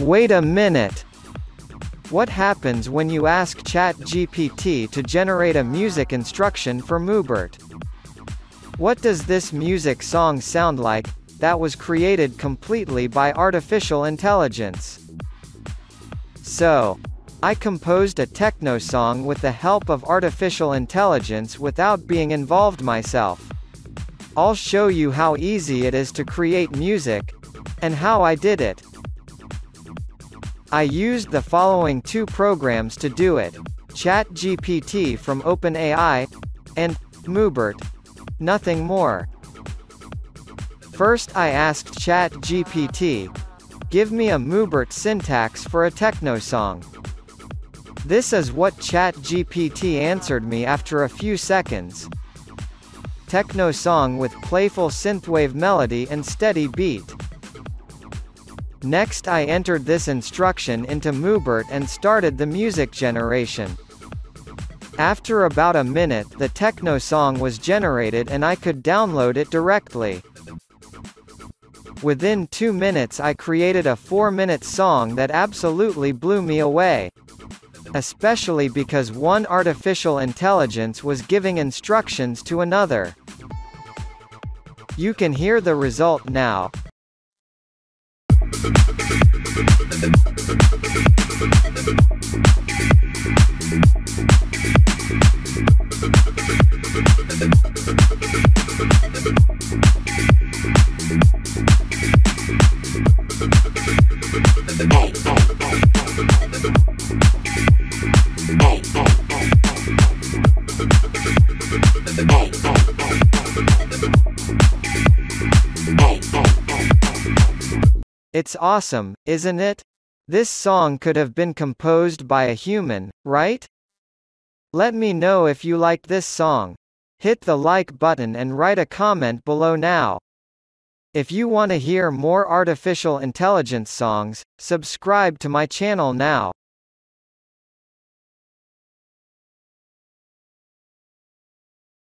Wait a minute! What happens when you ask ChatGPT to generate a music instruction for Mubert? What does this music song sound like, that was created completely by artificial intelligence? So, I composed a techno song with the help of artificial intelligence without being involved myself. I'll show you how easy it is to create music, and how I did it. I used the following two programs to do it: ChatGPT from OpenAI, and Mubert. Nothing more. First I asked ChatGPT, give me a Mubert syntax for a techno song. This is what ChatGPT answered me after a few seconds. Techno song with playful synthwave melody and steady beat. Next I entered this instruction into Mubert and started the music generation. After about a minute the techno song was generated and I could download it directly. Within 2 minutes I created a 4-minute song that absolutely blew me away. Especially because one artificial intelligence was giving instructions to another. You can hear the result now. It's awesome, isn't it? This song could have been composed by a human, right? Let me know if you like this song. Hit the like button and write a comment below now. If you want to hear more artificial intelligence songs, subscribe to my channel now.